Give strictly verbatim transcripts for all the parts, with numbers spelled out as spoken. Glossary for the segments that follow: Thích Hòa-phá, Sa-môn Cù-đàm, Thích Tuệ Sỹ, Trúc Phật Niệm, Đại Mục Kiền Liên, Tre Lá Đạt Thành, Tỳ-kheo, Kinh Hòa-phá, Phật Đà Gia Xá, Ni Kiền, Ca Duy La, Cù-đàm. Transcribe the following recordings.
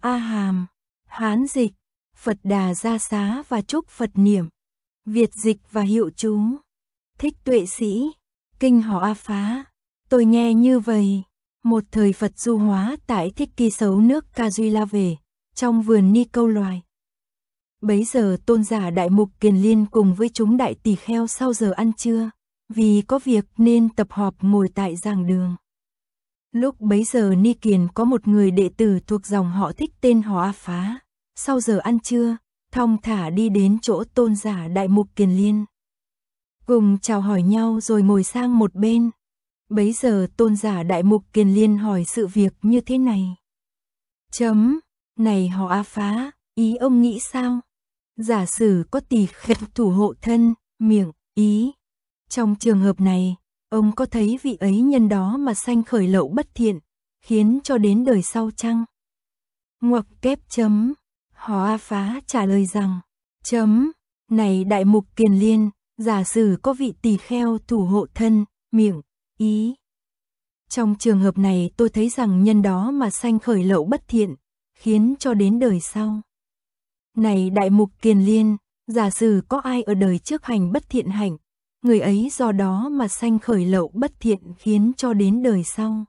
A Hàm, Hán dịch, Phật Đà Gia Xá và Trúc Phật Niệm, Việt dịch và hiệu chú, Thích Tuệ Sỹ, Kinh Hòa-phá, tôi nghe như vậy. Một thời Phật du hóa tại Thích Kỳ Sấu nước Ca Duy La về, trong vườn Ni câu loài. Bấy giờ tôn giả Đại Mục Kiền Liên cùng với chúng đại tỳ kheo sau giờ ăn trưa, vì có việc nên tập họp ngồi tại giảng đường. Lúc bấy giờ Ni Kiền có một người đệ tử thuộc dòng họ Thích tên Hòa-phá, sau giờ ăn trưa, thong thả đi đến chỗ tôn giả Đại Mục Kiền Liên. Cùng chào hỏi nhau rồi ngồi sang một bên. Bấy giờ tôn giả Đại Mục Kiền Liên hỏi sự việc như thế này. Chấm, này Hòa-phá, ý ông nghĩ sao? Giả sử có tỳ kheo thủ hộ thân, miệng, ý. Trong trường hợp này, ông có thấy vị ấy nhân đó mà sanh khởi lậu bất thiện, khiến cho đến đời sau chăng? Ngoặc kép chấm, Hòa-phá trả lời rằng, chấm, này Đại Mục Kiền Liên, giả sử có vị tỳ kheo thủ hộ thân, miệng, ý. Trong trường hợp này tôi thấy rằng nhân đó mà sanh khởi lậu bất thiện, khiến cho đến đời sau. Này Đại Mục Kiền Liên, giả sử có ai ở đời trước hành bất thiện hạnh, người ấy do đó mà sanh khởi lậu bất thiện khiến cho đến đời sau.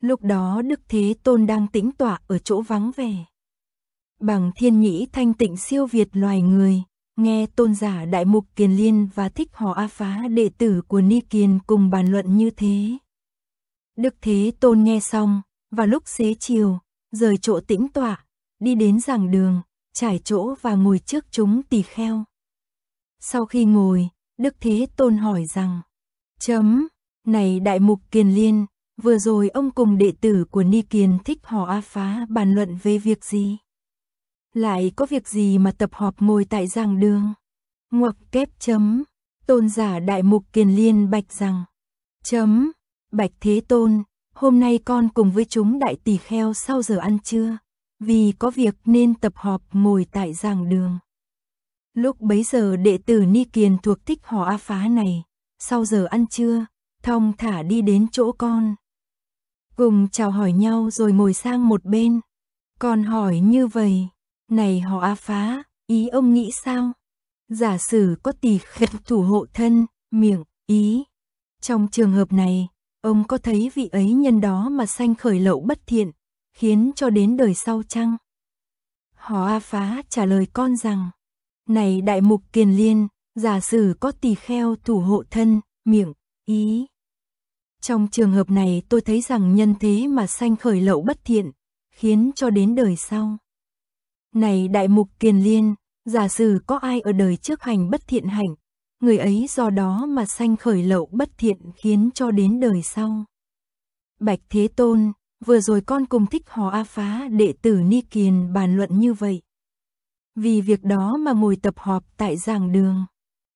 Lúc đó Đức Thế Tôn đang tĩnh tọa ở chỗ vắng vẻ, bằng thiên nhĩ thanh tịnh siêu việt loài người, nghe tôn giả Đại Mục Kiền Liên và Thích Hòa-phá đệ tử của Ni Kiền cùng bàn luận như thế. Đức Thế Tôn nghe xong, vào lúc xế chiều, rời chỗ tĩnh tọa, đi đến giảng đường, trải chỗ và ngồi trước chúng tỳ kheo. Sau khi ngồi, Đức Thế Tôn hỏi rằng, chấm, này Đại Mục Kiền Liên, vừa rồi ông cùng đệ tử của Ni Kiền Thích Hòa-phá bàn luận về việc gì? Lại có việc gì mà tập họp ngồi tại giảng đường? Ngoặc kép chấm, tôn giả Đại Mục Kiền Liên bạch rằng, chấm, bạch Thế Tôn, hôm nay con cùng với chúng đại tỳ kheo sau giờ ăn trưa, vì có việc nên tập họp ngồi tại giảng đường. Lúc bấy giờ đệ tử Ni Kiền thuộc Thích Hòa-phá này, sau giờ ăn trưa, thong thả đi đến chỗ con. Cùng chào hỏi nhau rồi ngồi sang một bên. Con hỏi như vậy. Này Hòa-phá, ý ông nghĩ sao? Giả sử có tỳ kheo thủ hộ thân, miệng, ý. Trong trường hợp này, ông có thấy vị ấy nhân đó mà sanh khởi lậu bất thiện, khiến cho đến đời sau chăng? Hòa-phá trả lời con rằng, này Đại Mục Kiền Liên, giả sử có tỳ kheo thủ hộ thân, miệng, ý. Trong trường hợp này tôi thấy rằng nhân thế mà sanh khởi lậu bất thiện, khiến cho đến đời sau. Này Đại Mục Kiền Liên, giả sử có ai ở đời trước hành bất thiện hạnh, người ấy do đó mà sanh khởi lậu bất thiện khiến cho đến đời sau. Bạch Thế Tôn, vừa rồi con cùng Thích Hòa-phá đệ tử Ni Kiền bàn luận như vậy. Vì việc đó mà ngồi tập họp tại giảng đường.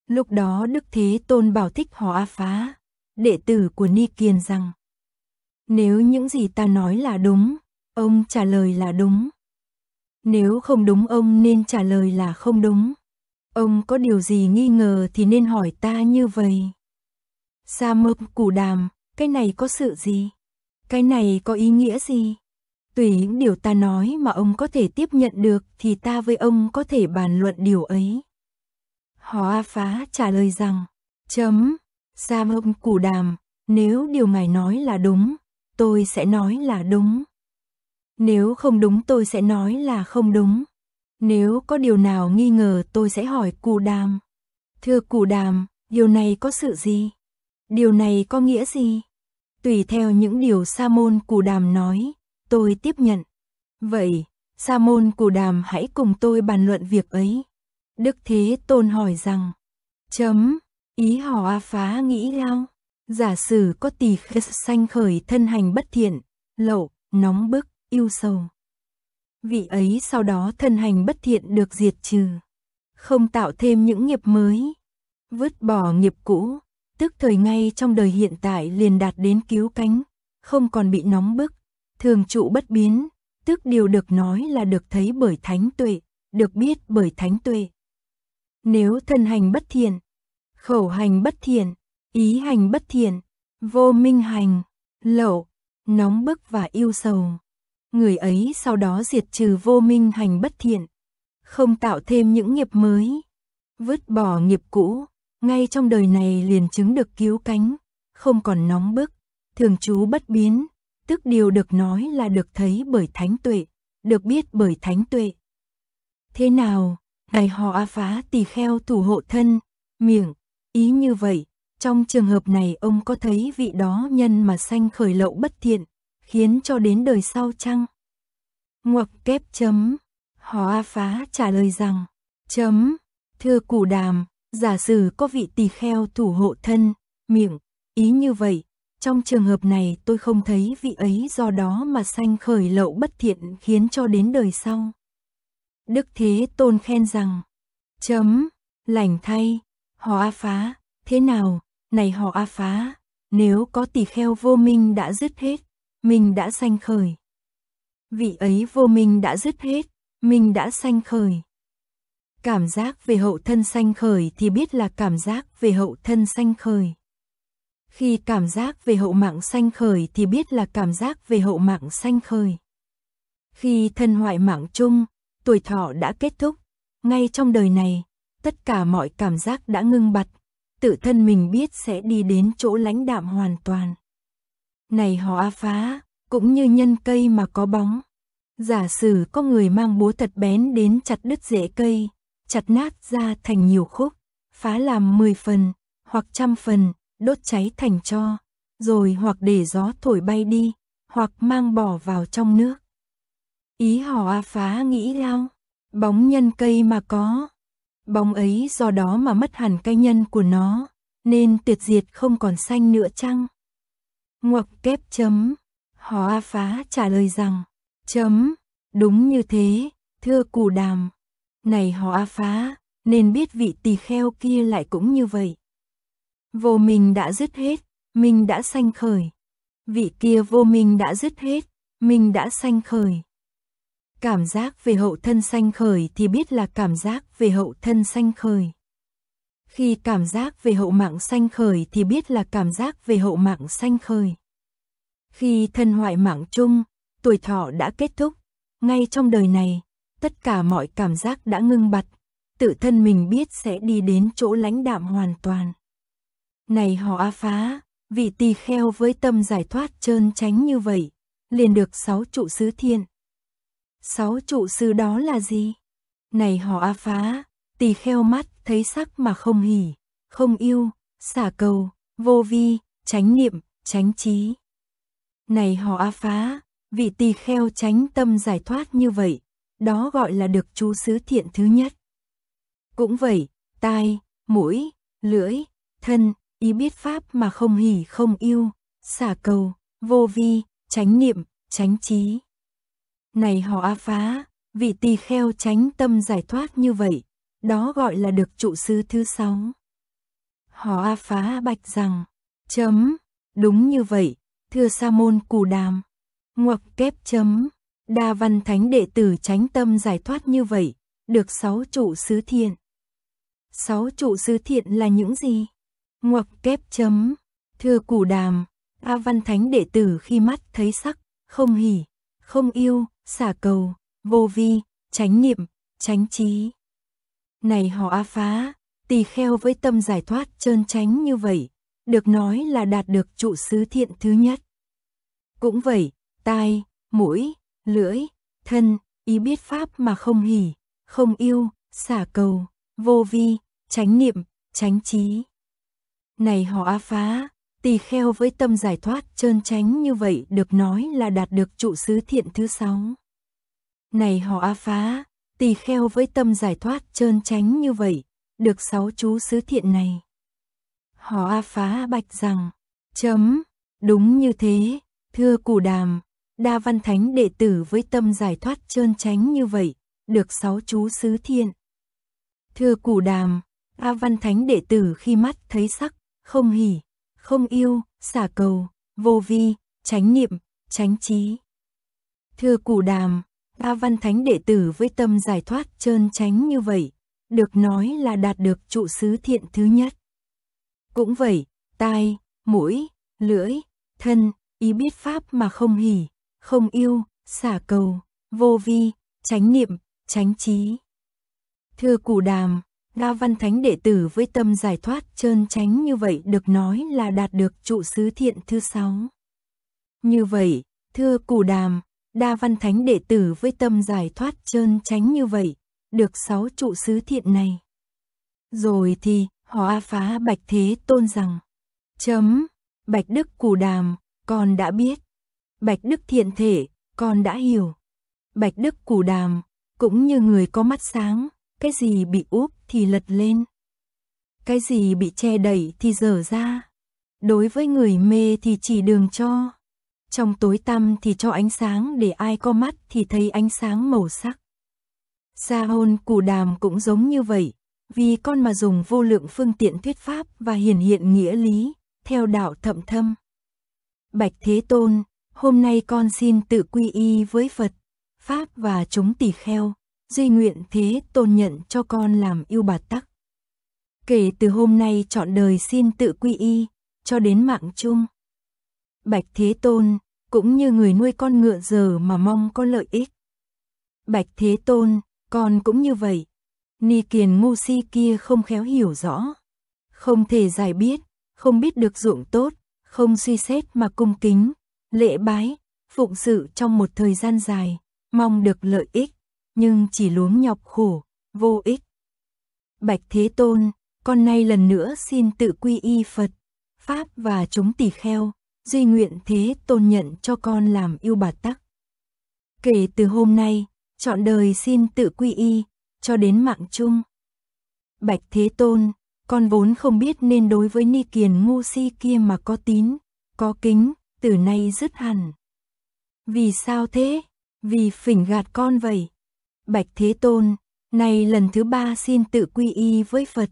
Lúc đó Đức Thế Tôn bảo Thích Hòa-phá, đệ tử của Ni Kiền rằng, nếu những gì ta nói là đúng, ông trả lời là đúng. Nếu không đúng ông nên trả lời là không đúng. Ông có điều gì nghi ngờ thì nên hỏi ta như vậy. Sa-môn Cù-đàm, cái này có sự gì? Cái này có ý nghĩa gì? Tùy những điều ta nói mà ông có thể tiếp nhận được thì ta với ông có thể bàn luận điều ấy. Hòa-phá trả lời rằng, chấm, Sa-môn Cù-đàm, nếu điều ngài nói là đúng, tôi sẽ nói là đúng. Nếu không đúng tôi sẽ nói là không đúng. Nếu có điều nào nghi ngờ tôi sẽ hỏi Cù-đàm. Thưa Cù-đàm, điều này có sự gì? Điều này có nghĩa gì? Tùy theo những điều Sa-môn Cù-đàm nói, tôi tiếp nhận. Vậy, Sa-môn Cù-đàm hãy cùng tôi bàn luận việc ấy. Đức Thế Tôn hỏi rằng, chấm, ý Hòa-phá nghĩ lao. Giả sử có tỳ kheo sanh khởi thân hành bất thiện, lậu, nóng bức, yêu sầu. Vị ấy sau đó thân hành bất thiện được diệt trừ, không tạo thêm những nghiệp mới, vứt bỏ nghiệp cũ, tức thời ngay trong đời hiện tại liền đạt đến cứu cánh, không còn bị nóng bức, thường trụ bất biến, tức điều được nói là được thấy bởi thánh tuệ, được biết bởi thánh tuệ. Nếu thân hành bất thiện, khẩu hành bất thiện, ý hành bất thiện, vô minh hành, lậu, nóng bức và yêu sầu, người ấy sau đó diệt trừ vô minh hành bất thiện, không tạo thêm những nghiệp mới, vứt bỏ nghiệp cũ, ngay trong đời này liền chứng được cứu cánh, không còn nóng bức, thường trú bất biến, tức điều được nói là được thấy bởi thánh tuệ, được biết bởi thánh tuệ. Thế nào, Ngài Hòa-phá tỳ kheo thủ hộ thân, miệng, ý như vậy, trong trường hợp này ông có thấy vị đó nhân mà sanh khởi lậu bất thiện, khiến cho đến đời sau chăng? Ngoặc kép chấm, Hòa-phá trả lời rằng, chấm, thưa Cù-đàm, giả sử có vị tỳ kheo thủ hộ thân, miệng, ý như vậy, trong trường hợp này tôi không thấy vị ấy do đó mà sanh khởi lậu bất thiện khiến cho đến đời sau. Đức Thế Tôn khen rằng, chấm, lành thay, Hòa-phá, thế nào, này Hòa-phá, nếu có tỳ kheo vô minh đã dứt hết, mình đã sanh khởi. Vị ấy vô minh đã dứt hết, mình đã sanh khởi. Cảm giác về hậu thân sanh khởi thì biết là cảm giác về hậu thân sanh khởi. Khi cảm giác về hậu mạng sanh khởi thì biết là cảm giác về hậu mạng sanh khởi. Khi thân hoại mạng chung, tuổi thọ đã kết thúc, ngay trong đời này, tất cả mọi cảm giác đã ngưng bặt, tự thân mình biết sẽ đi đến chỗ lãnh đạm hoàn toàn. Này Hòa-phá, cũng như nhân cây mà có bóng, giả sử có người mang búa thật bén đến chặt đứt rễ cây, chặt nát ra thành nhiều khúc, phá làm mười phần, hoặc trăm phần, đốt cháy thành tro, rồi hoặc để gió thổi bay đi, hoặc mang bỏ vào trong nước. Ý Hòa-phá nghĩ lao, bóng nhân cây mà có, bóng ấy do đó mà mất hẳn cái nhân của nó, nên tuyệt diệt không còn xanh nữa chăng? Ngoặc kép chấm, Hòa-phá trả lời rằng, chấm, đúng như thế, thưa Cù-đàm, này Hòa-phá, nên biết vị tỳ kheo kia lại cũng như vậy. Vô minh đã dứt hết, mình đã sanh khởi. Vị kia vô minh đã dứt hết, mình đã sanh khởi. Cảm giác về hậu thân sanh khởi thì biết là cảm giác về hậu thân sanh khởi. Khi cảm giác về hậu mạng sanh khởi thì biết là cảm giác về hậu mạng sanh khởi. Khi thân hoại mạng chung, tuổi thọ đã kết thúc, ngay trong đời này, tất cả mọi cảm giác đã ngưng bặt, tự thân mình biết sẽ đi đến chỗ lãnh đạm hoàn toàn. Này Hòa-phá, vị tỳ kheo với tâm giải thoát trơn tránh như vậy, liền được sáu trụ xứ thiện. Sáu trụ xứ đó là gì? Này Hòa-phá, tỳ kheo mắt thấy sắc mà không hỉ, không yêu, xả cầu, vô vi, chánh niệm, chánh trí. Này Hòa-phá, vị tỳ kheo chánh tâm giải thoát như vậy, đó gọi là được trụ xứ thiện thứ nhất. Cũng vậy, tai, mũi, lưỡi, thân, ý biết pháp mà không hỉ không yêu, xả cầu, vô vi, chánh niệm, chánh trí. Này Hòa-phá, vị tỳ kheo chánh tâm giải thoát như vậy, đó gọi là được trụ xứ thứ sáu. Hòa-phá bạch rằng, chấm, đúng như vậy, thưa Sa-môn Cù-đàm, ngoặc kép chấm, đa văn thánh đệ tử chánh tâm giải thoát như vậy, được sáu trụ xứ thiện. Sáu trụ xứ thiện là những gì? Ngoặc kép chấm, thưa Cù-đàm, đa văn thánh đệ tử khi mắt thấy sắc, không hỉ, không yêu, xả cầu, vô vi, chánh niệm, chánh trí. Này Hòa-phá, tỳ kheo với tâm giải thoát trơn tránh như vậy, được nói là đạt được trụ xứ thiện thứ nhất. Cũng vậy, tai, mũi, lưỡi, thân, ý biết pháp mà không hỉ, không yêu, xả cầu, vô vi, chánh niệm, chánh trí. Này Hòa-phá, tỳ kheo với tâm giải thoát trơn tránh như vậy được nói là đạt được trụ xứ thiện thứ sáu. Này Hòa-phá, tỳ kheo với tâm giải thoát trơn tránh như vậy, được sáu chú xứ thiện này. Hòa-phá bạch rằng, chấm, đúng như thế, thưa Cù-đàm, đa văn thánh đệ tử với tâm giải thoát trơn tránh như vậy, được sáu chú xứ thiện. Thưa Cù-đàm, đa văn thánh đệ tử khi mắt thấy sắc, không hỉ, không yêu, xả cầu, vô vi, chánh niệm, chánh trí. Thưa Cù-đàm, đa văn thánh đệ tử với tâm giải thoát trơn tránh như vậy, được nói là đạt được trụ xứ thiện thứ nhất. Cũng vậy, tai, mũi, lưỡi, thân, ý biết pháp mà không hỉ, không yêu, xả cầu, vô vi, chánh niệm, chánh trí. Thưa Cù-đàm, đa văn thánh đệ tử với tâm giải thoát trơn chánh như vậy được nói là đạt được trụ xứ thiện thứ sáu. Như vậy, thưa Cù-đàm, đa văn thánh đệ tử với tâm giải thoát trơn chánh như vậy, được sáu trụ xứ thiện này. Rồi thì, Hòa-phá Bạch Thế Tôn rằng, chấm, Bạch Đức Cù-đàm, con đã biết. Bạch Đức Thiện Thể, con đã hiểu. Bạch Đức Cù-đàm, cũng như người có mắt sáng, cái gì bị úp thì lật lên, cái gì bị che đẩy thì dở ra. Đối với người mê thì chỉ đường cho, trong tối tăm thì cho ánh sáng để ai có mắt thì thấy ánh sáng màu sắc. Sa-môn Cù-đàm cũng giống như vậy, vì con mà dùng vô lượng phương tiện thuyết pháp và hiển hiện nghĩa lý, theo đạo thậm thâm. Bạch Thế Tôn, hôm nay con xin tự quy y với Phật, Pháp và chúng tỳ kheo, duy nguyện Thế Tôn nhận cho con làm yêu bà tắc. Kể từ hôm nay trọn đời xin tự quy y, cho đến mạng chung. Bạch Thế Tôn, cũng như người nuôi con ngựa giờ mà mong có lợi ích. Bạch Thế Tôn, con cũng như vậy. Ni Kiền ngu si kia không khéo hiểu rõ, không thể giải biết, không biết được dụng tốt, không suy xét mà cung kính, lễ bái, phụng sự trong một thời gian dài, mong được lợi ích, nhưng chỉ luống nhọc khổ, vô ích. Bạch Thế Tôn, con nay lần nữa xin tự quy y Phật, Pháp và chúng tỳ kheo, duy nguyện Thế Tôn nhận cho con làm yêu bà tắc. Kể từ hôm nay, trọn đời xin tự quy y, cho đến mạng chung. Bạch Thế Tôn, con vốn không biết nên đối với Ni Kiền ngu si kia mà có tín, có kính, từ nay dứt hẳn. Vì sao thế? Vì phỉnh gạt con vậy. Bạch Thế Tôn, nay lần thứ ba xin tự quy y với Phật,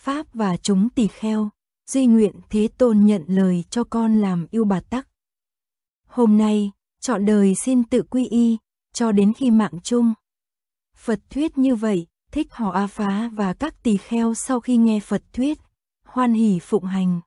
Pháp và chúng tỳ kheo, duy nguyện Thế Tôn nhận lời cho con làm yêu bà tắc. Hôm nay, trọn đời xin tự quy y, cho đến khi mạng chung. Phật thuyết như vậy, Thích Hòa-phá và các tỳ kheo sau khi nghe Phật thuyết, hoan hỉ phụng hành.